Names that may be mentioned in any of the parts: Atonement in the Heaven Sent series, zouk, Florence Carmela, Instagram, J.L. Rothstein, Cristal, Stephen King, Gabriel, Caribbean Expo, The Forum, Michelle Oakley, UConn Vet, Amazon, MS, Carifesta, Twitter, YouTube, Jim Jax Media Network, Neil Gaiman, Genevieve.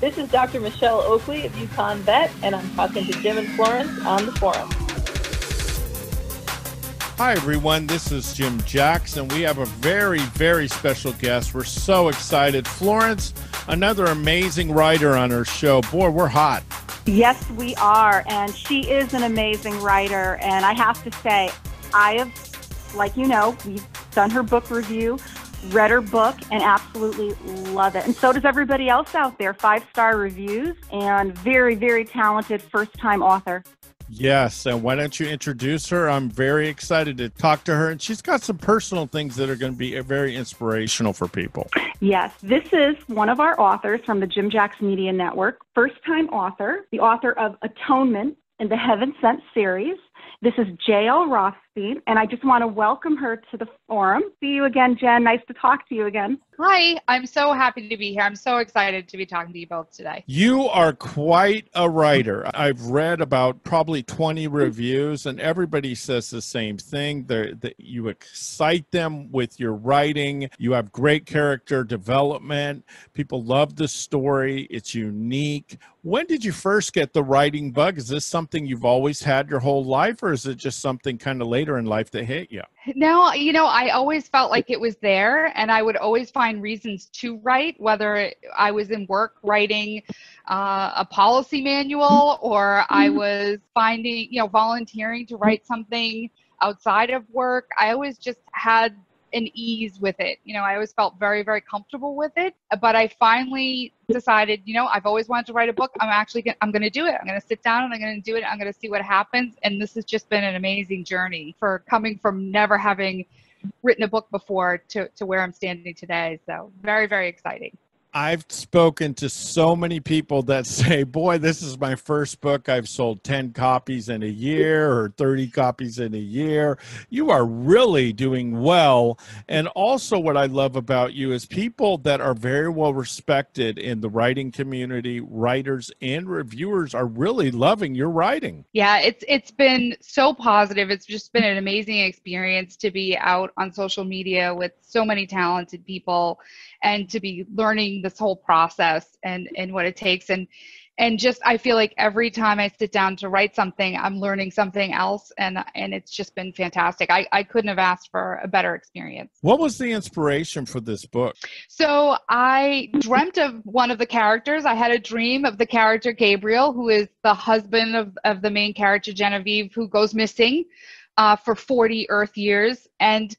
This is Dr. Michelle Oakley of UConn Vet, and I'm talking to Jim and Florence on the forum. Hi, everyone. This is Jim Jax, and we have a very, very special guest. We're so excited. Florence, another amazing writer on her show. Boy, we're hot. Yes, we are, and she is an amazing writer, and I have to say, I have, like you know, we've done her book review, read her book, and absolutely love it. And so does everybody else out there. 5-star reviews, and very, very talented first-time author. Yes, and why don't you introduce her? I'm very excited to talk to her, and she's got some personal things that are going to be very inspirational for people. Yes, this is one of our authors from the Jim Jax Media Network, first-time author, the author of Atonement in the Heaven Sent series. This is J.L. Rothstein, and I just want to welcome her to the forum. See you again, Jen. Nice to talk to you again. Hi. I'm so happy to be here. I'm so excited to be talking to you both today. You are quite a writer. I've read about probably 20 reviews, and everybody says the same thing. You excite them with your writing. You have great character development. People love the story. It's unique. When did you first get the writing bug? Is this something you've always had your whole life, or is it just something kind of later in life that hit you? No, you know, I always felt like it was there, and I would always find reasons to write, whether I was in work writing a policy manual, or I was finding, you know, volunteering to write something outside of work. I always just had an ease with it. You know, I always felt very, very comfortable with it, but I finally decided, you know, I've always wanted to write a book. I'm going to do it. I'm going to sit down and I'm going to do it. I'm going to see what happens. And this has just been an amazing journey for coming from never having written a book before to where I'm standing today. So very, very exciting. I've spoken to so many people that say, boy, this is my first book. I've sold 10 copies in a year or 30 copies in a year. You are really doing well. And also what I love about you is people that are very well respected in the writing community, writers and reviewers are really loving your writing. Yeah, it's been so positive. It's just been an amazing experience to be out on social media with so many talented people and to be learning this whole process and what it takes. And just, I feel like every time I sit down to write something, I'm learning something else. And it's just been fantastic. I couldn't have asked for a better experience. What was the inspiration for this book? So I dreamt of one of the characters. I had a dream of the character Gabriel, who is the husband of the main character, Genevieve, who goes missing for 40 Earth years. And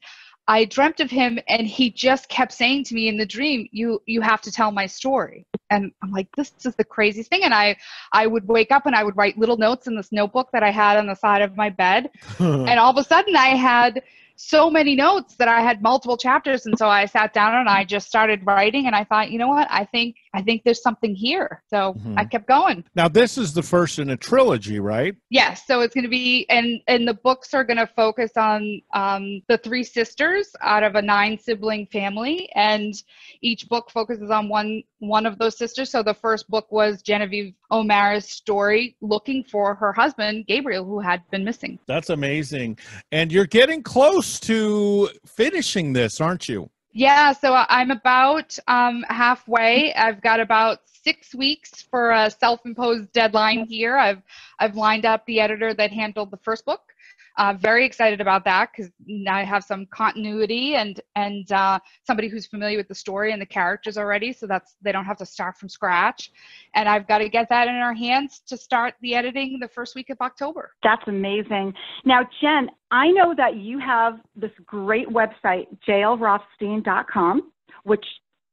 I dreamt of him, and he just kept saying to me in the dream, you have to tell my story. And I'm like, this is the craziest thing. And I would wake up and I would write little notes in this notebook that I had on the side of my bed. And all of a sudden I had so many notes that I had multiple chapters. And so I sat down and I just started writing, and I thought, you know what? I think there's something here. So I kept going. Now this is the first in a trilogy, right? Yes. So it's going to be, and the books are going to focus on the three sisters out of a 9-sibling family. And each book focuses on one of those sisters. So the first book was Genevieve O'Mara's story, looking for her husband, Gabriel, who had been missing. That's amazing. And you're getting close to finishing this, aren't you? Yeah, so I'm about halfway. I've got about 6 weeks for a self-imposed deadline here. I've lined up the editor that handled the first book. Very excited about that because now I have some continuity and somebody who's familiar with the story and the characters already, so they don't have to start from scratch. And I've got to get that in our hands to start the editing the first week of October. That's amazing. Now, Jen, I know that you have this great website, jlrothstein.com, which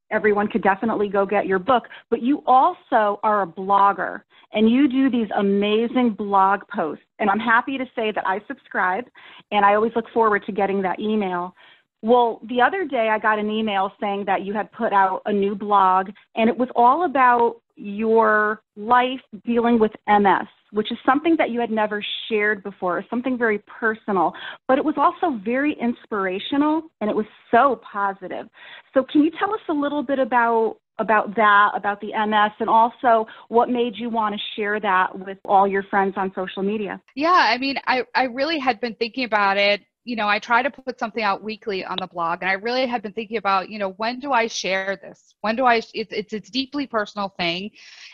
everyone could definitely go get your book, but you also are a blogger and you do these amazing blog posts. And I'm happy to say that I subscribe and I always look forward to getting that email. Well, the other day I got an email saying that you had put out a new blog and it was all about your life dealing with MS, which is something that you had never shared before, something very personal, but it was also very inspirational and it was so positive. So can you tell us a little bit about that, about the MS, and also what made you want to share that with all your friends on social media? Yeah, I mean, I really had been thinking about it, you know, I try to put something out weekly on the blog, and I really have been thinking about, you know, when do I share this? When do I, it's a deeply personal thing.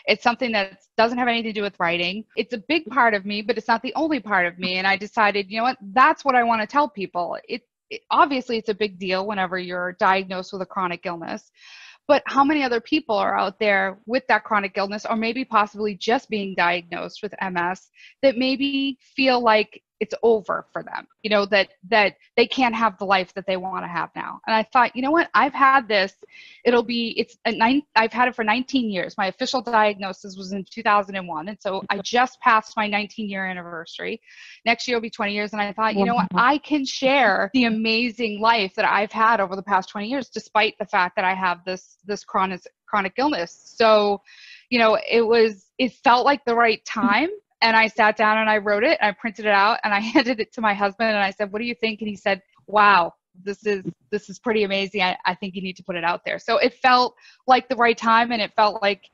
It's something that doesn't have anything to do with writing. It's a big part of me, but it's not the only part of me. And I decided, you know what, that's what I want to tell people. It obviously it's a big deal whenever you're diagnosed with a chronic illness, but how many other people are out there with that chronic illness, or maybe possibly just being diagnosed with MS, that maybe feel like it's over for them, you know, that they can't have the life that they want to have now. And I thought, you know what, I've had this, I've had it for 19 years. My official diagnosis was in 2001. And so I just passed my 19-year anniversary. Next year will be 20 years. And I thought, you know what, I can share the amazing life that I've had over the past 20 years, despite the fact that I have this chronic illness. So, you know, it felt like the right time. And I sat down and I wrote it and I printed it out and I handed it to my husband and I said, what do you think? And he said, wow, this is pretty amazing. I think you need to put it out there. So it felt like the right time, and it felt like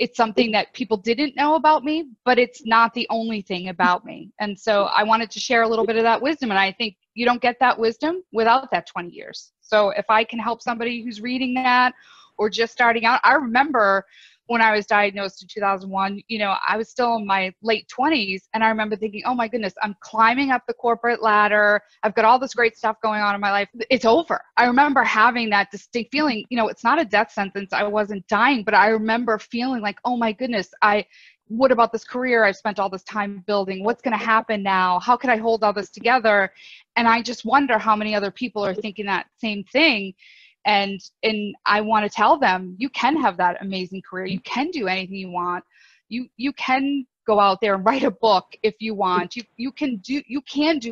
it's something that people didn't know about me, but it's not the only thing about me. And so I wanted to share a little bit of that wisdom. And I think you don't get that wisdom without that 20 years. So if I can help somebody who's reading that or just starting out, I remember when I was diagnosed in 2001, you know, I was still in my late 20s. And I remember thinking, oh my goodness, I'm climbing up the corporate ladder. I've got all this great stuff going on in my life. It's over. I remember having that distinct feeling, you know, it's not a death sentence. I wasn't dying, but I remember feeling like, oh my goodness, what about this career I've spent all this time building? What's going to happen now? How can I hold all this together? And I just wonder how many other people are thinking that same thing. And I want to tell them, you can have that amazing career. You can do anything you want. You can go out there and write a book if you want. You can do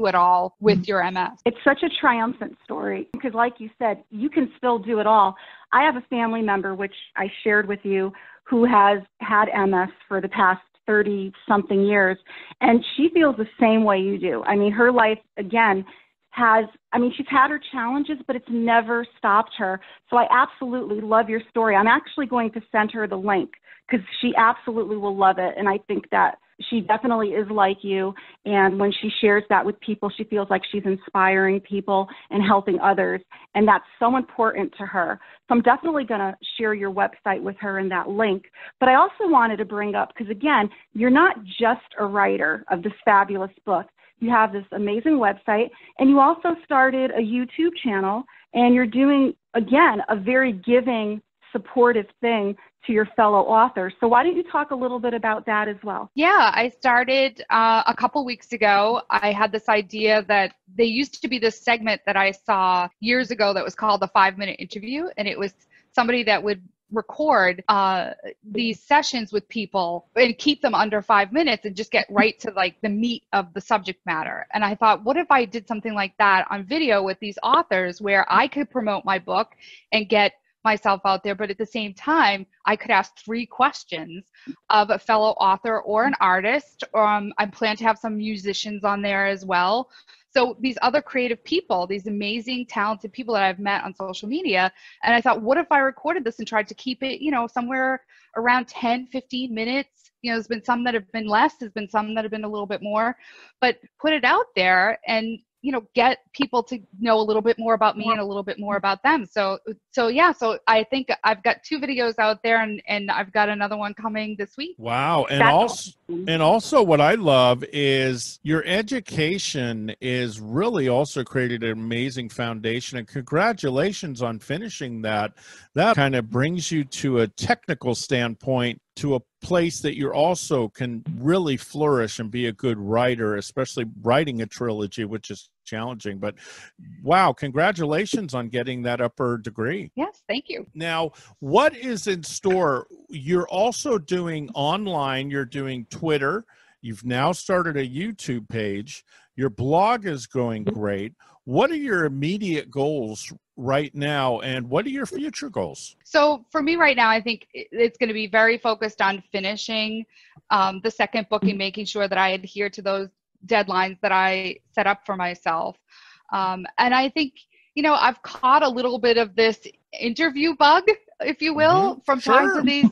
it all with your MS. It's such a triumphant story because, like you said, you can still do it all. I have a family member, which I shared with you, who has had MS for the past 30 something years. And she feels the same way you do. I mean, her life, again, she's had her challenges, but it's never stopped her. So I absolutely love your story. I'm actually going to send her the link because she absolutely will love it. And I think that she definitely is like you. And when she shares that with people, she feels like she's inspiring people and helping others. And that's so important to her. So I'm definitely going to share your website with her and that link. But I also wanted to bring up, because again, you're not just a writer of this fabulous book. You have this amazing website, and you also started a YouTube channel, and you're doing, again, a very giving, supportive thing to your fellow authors. So why don't you talk a little bit about that as well? Yeah, I started a couple weeks ago. I had this idea that there used to be this segment that I saw years ago that was called the 5-minute interview, and it was somebody that would record these sessions with people and keep them under 5 minutes and just get right to like the meat of the subject matter. And I thought, what if I did something like that on video with these authors where I could promote my book and get myself out there, but at the same time, I could ask 3 questions of a fellow author or an artist. I plan to have some musicians on there as well. So these other creative people, these amazing, talented people that I've met on social media, and I thought, what if I recorded this and tried to keep it, you know, somewhere around 10, 15 minutes? You know, there's been some that have been less, there's been some that have been a little bit more, but put it out there and, you know, get people to know a little bit more about me and a little bit more about them. So yeah, so I think I've got 2 videos out there and I've got another one coming this week. Wow. And also what I love is your education is really also created an amazing foundation, and congratulations on finishing that. That kind of brings you to a technical standpoint to a place that you also can really flourish and be a good writer, especially writing a trilogy, which is challenging. But wow, congratulations on getting that upper degree. Yes, thank you. Now, what is in store? You're also doing online, you're doing Twitter, you've now started a YouTube page, your blog is going great. What are your immediate goals right now, and what are your future goals? So for me right now, I think it's going to be very focused on finishing the second book and making sure that I adhere to those deadlines that I set up for myself. And I think, you know, I've caught a little bit of this interview bug, if you will, from talking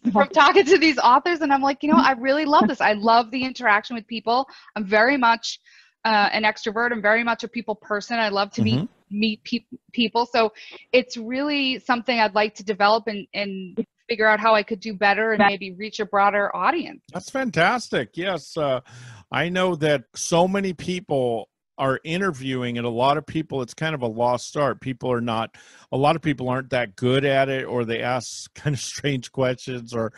to these authors. And I'm like, you know, I really love this. I love the interaction with people. I'm very much an extrovert. I'm very much a people person. I love to meet people. So it's really something I'd like to develop and figure out how I could do better and maybe reach a broader audience. That's fantastic. Yes. I know that so many people are interviewing, and a lot of people, it's kind of a lost art. A lot of people aren't that good at it, or they ask kind of strange questions, or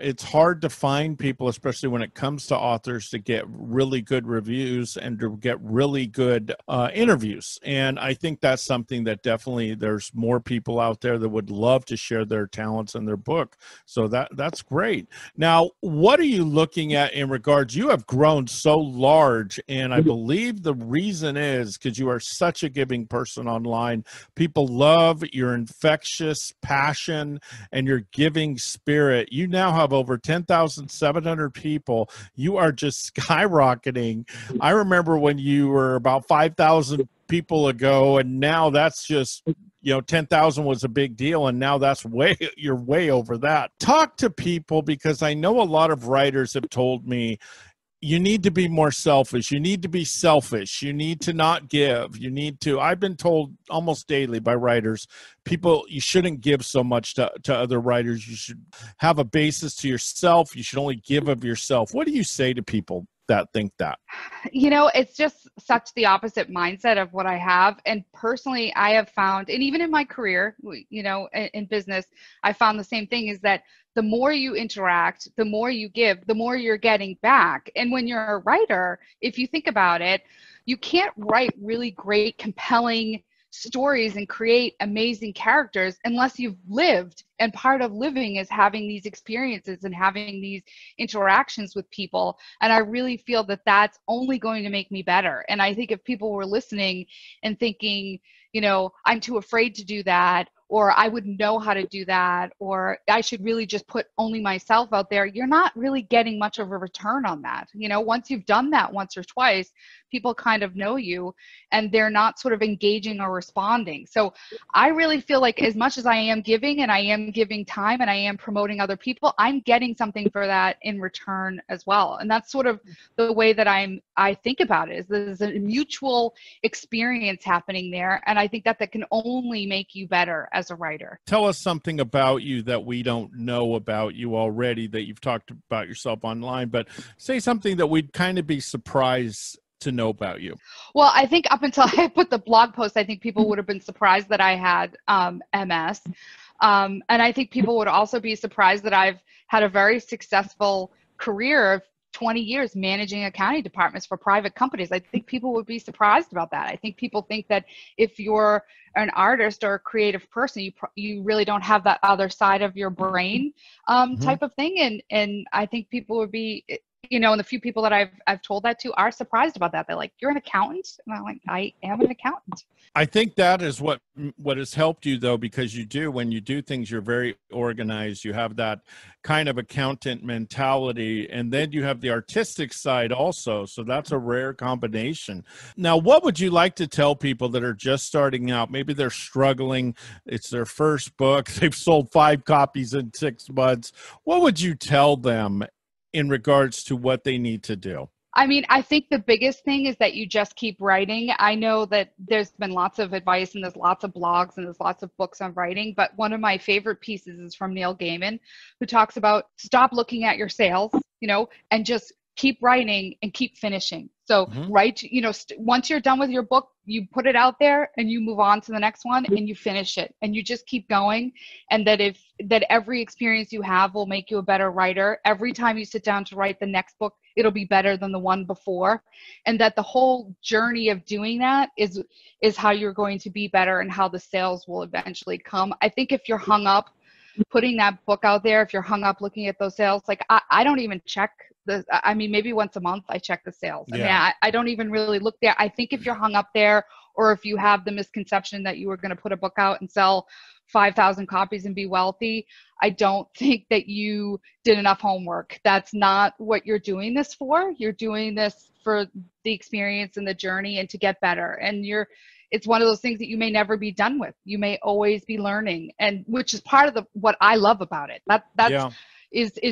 it's hard to find people, especially when it comes to authors, to get really good reviews and to get really good interviews. And I think that's something that definitely there's more people out there that would love to share their talents and their book. So that's great. Now, what are you looking at in regards? You have grown so large, and I believe the reason is because you are such a giving person online. People love your infectious passion and your giving spirit. You now have over 10,700 people. You are just skyrocketing. I remember when you were about 5,000 people ago, and now that's just, 10,000 was a big deal, and now you're way over that. Talk to people, because I know a lot of writers have told me, you need to be more selfish. You need to be selfish. You need to not give. You need to, I've been told almost daily by writers, you shouldn't give so much to other writers. You should have a basis to yourself. You should only give of yourself. What do you say to people that think that? It's just such the opposite mindset of what I have. And personally, I have found, and even in my career, in business, I found the same thing, is that the more you interact, the more you give, the more you're getting back. And when you're a writer, if you think about it, you can't write really great, compelling stories and create amazing characters unless you've lived. And part of living is having these experiences and having these interactions with people. And I really feel that that's only going to make me better. And I think if people were listening and thinking, I'm too afraid to do that, or I wouldn't know how to do that, or I should really just put only myself out there, you're not really getting much of a return on that. Once you've done that once or twice, people kind of know you, and they're not sort of engaging or responding. So I really feel like, as much as I am giving, and I am giving time, and I am promoting other people, I'm getting something for that in return as well. And that's sort of the way that I think about it, is there's a mutual experience happening there. And I think that can only make you better as a writer. Tell us something about you that we don't know about you already, that you've talked about yourself online, but say something that we'd kind of be surprised to know about you. Well, I think up until I put the blog post, I think people would have been surprised that I had MS. And I think people would also be surprised that I've had a very successful career of 20 years managing accounting departments for private companies. I think people would be surprised about that. I think people think that if you're an artist or a creative person, you really don't have that other side of your brain type of thing. And I think people would be, and the few people that I've told that to are surprised about that. They're like, you're an accountant? And I'm like, I am an accountant. I think that is what has helped you, though, because when you do things, you're very organized. You have that kind of accountant mentality, and then you have the artistic side also. So that's a rare combination. Now, what would you like to tell people that are just starting out? Maybe they're struggling. It's their first book. They've sold 5 copies in 6 months. What would you tell them in regards to what they need to do? I mean, I think the biggest thing is that you just keep writing. I know that there's been lots of advice, and there's lots of blogs, and there's lots of books on writing, but one of my favorite pieces is from Neil Gaiman, who talks about stop looking at your sales, and just keep writing and keep finishing. So write, once you're done with your book, you put it out there and you move on to the next one, and you finish it, and you just keep going. And that every experience you have will make you a better writer. Every time you sit down to write the next book, it'll be better than the one before. And that the whole journey of doing that is how you're going to be better, and how the sales will eventually come. I think if you're hung up putting that book out there, if you're hung up looking at those sales, like I don't even check maybe once a month I check the sales. Yeah. I don't even really look there. I think if you're hung up there, or if you have the misconception that you were going to put a book out and sell 5,000 copies and be wealthy, I don't think that you did enough homework. That's not what you're doing this for. You're doing this for the experience and the journey, and to get better. And it's one of those things that you may never be done with. You may always be learning, and which is part of what I love about it. That's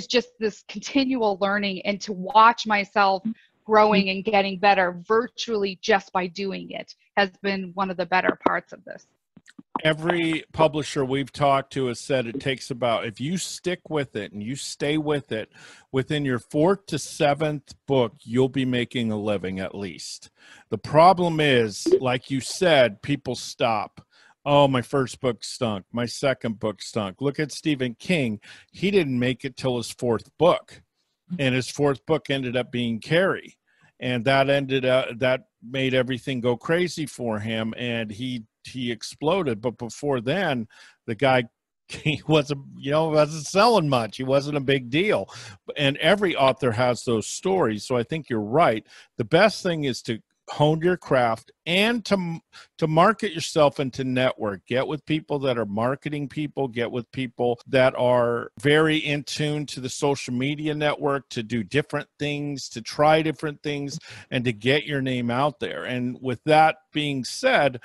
just this continual learning, and to watch myself growing and getting better virtually just by doing it has been one of the better parts of this. Every publisher we've talked to has said it takes about, if you stick with it and you stay with it, within your 4th to 7th book, you'll be making a living at least. The problem is, like you said, people stop. Oh, my first book stunk. My second book stunk. Look at Stephen King. He didn't make it till his 4th book, and his 4th book ended up being Carrie, and that ended up, that made everything go crazy for him, and he exploded. But before then, the guy, he wasn't, you know, wasn't selling much. He wasn't a big deal. And every author has those stories. So I think you're right. The best thing is to hone your craft and to market yourself and to network. Get with people that are marketing people, get with people that are very in tune to the social media network, to do different things, to try different things, and to get your name out there. And with that being said,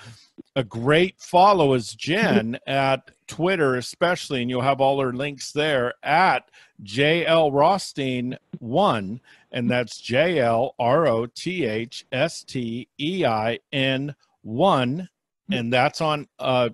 a great follow is Jen at Twitter, especially, and you'll have all her links there at J.L. Rothstein 1, and that's JLROTHSTEIN1, and that's on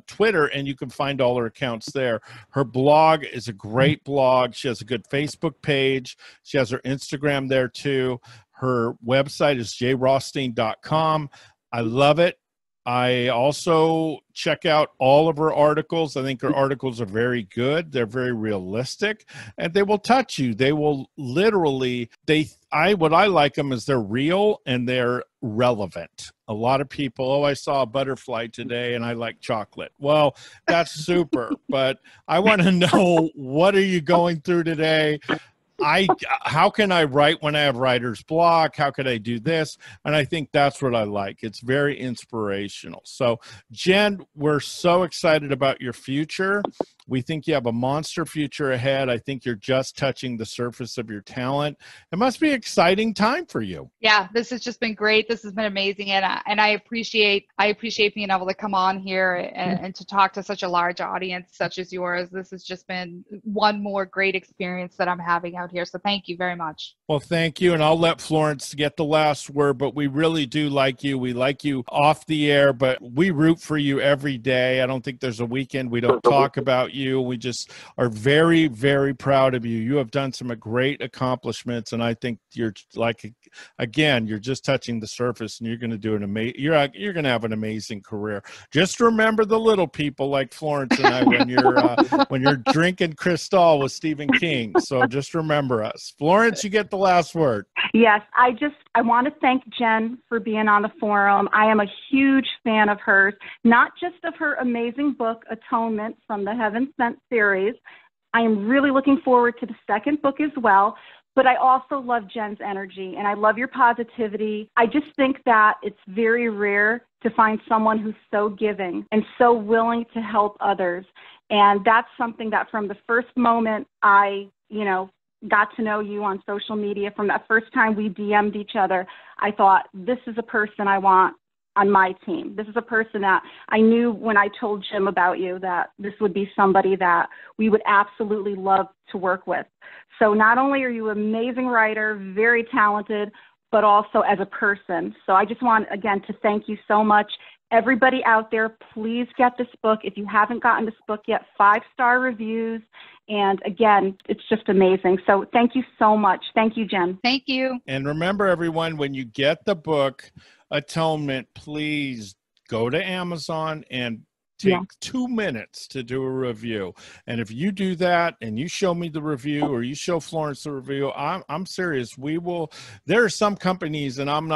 Twitter, and you can find all her accounts there. Her blog is a great blog. She has a good Facebook page. She has her Instagram there too. Her website is jrothstein.com. I love it. I also check out all of her articles. I think her articles are very good. They're very realistic, and they will touch you. They will literally, what I like them is they're real and they're relevant. A lot of people, oh, I saw a butterfly today and I like chocolate. Well, that's super, but I want to know, what are you going through today? How can I write when I have writer's block? How could I do this? And I think that's what I like. It's very inspirational. So Jen, we're so excited about your future. We think you have a monster future ahead. I think you're just touching the surface of your talent. It must be an exciting time for you. Yeah, this has just been great. This has been amazing. And I appreciate being able to come on here and to talk to such a large audience such as yours. This has just been one more great experience that I'm having out here. So thank you very much. Well, thank you. And I'll let Florence get the last word, but we really do like you. We like you off the air, but we root for you every day. I don't think there's a weekend we don't talk about you. We just are very, very proud of you. You have done some great accomplishments, and I think you're, like, again, you're just touching the surface, and you're going to do an amazing, you're going to have an amazing career. Just remember the little people like Florence and I when you're drinking Cristal with Stephen King. So just remember us. Florence, you get the last word. Yes, I want to thank Jen for being on the forum. I am a huge fan of hers, not just of her amazing book, Atonement from the Heaven Sent series. I am really looking forward to the 2nd book as well, but I also love Jen's energy and I love your positivity. I just think that it's very rare to find someone who's so giving and so willing to help others. And that's something that from the first moment I, got to know you on social media, from that first time we DM'd each other, I thought, this is a person I want on my team. This is a person that I knew when I told Jim about you that this would be somebody that we would absolutely love to work with. So not only are you an amazing writer, very talented, but also as a person. So I just want, again, to thank you so much. Everybody out there, please get this book. If you haven't gotten this book yet, 5-star reviews. And again, it's just amazing. So thank you so much. Thank you, Jen. Thank you. And remember, everyone, when you get the book, Atonement, please go to Amazon and take 2 minutes to do a review. And if you do that and you show me the review or you show Florence the review, I'm serious. We will, there are some companies, and I'm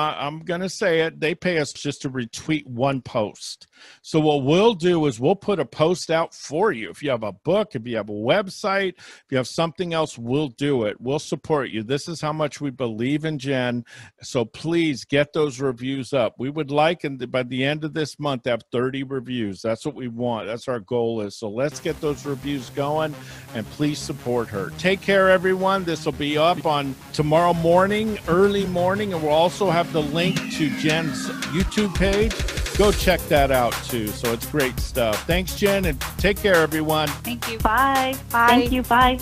going to say it, they pay us just to retweet one post. So what we'll do is we'll put a post out for you. If you have a book, if you have a website, if you have something else, we'll do it. We'll support you. This is how much we believe in Jen. So please get those reviews up. We would like, and by the end of this month, have 30 reviews. That's what we want. That's our goal is. So let's get those reviews going, and please support her. Take care, everyone. This will be up on tomorrow morning, early morning, and we'll also have the link to Jen's YouTube page. Go check that out too. So it's great stuff. Thanks, Jen, and take care, everyone. Thank you. Bye. Bye. Thank you. Bye.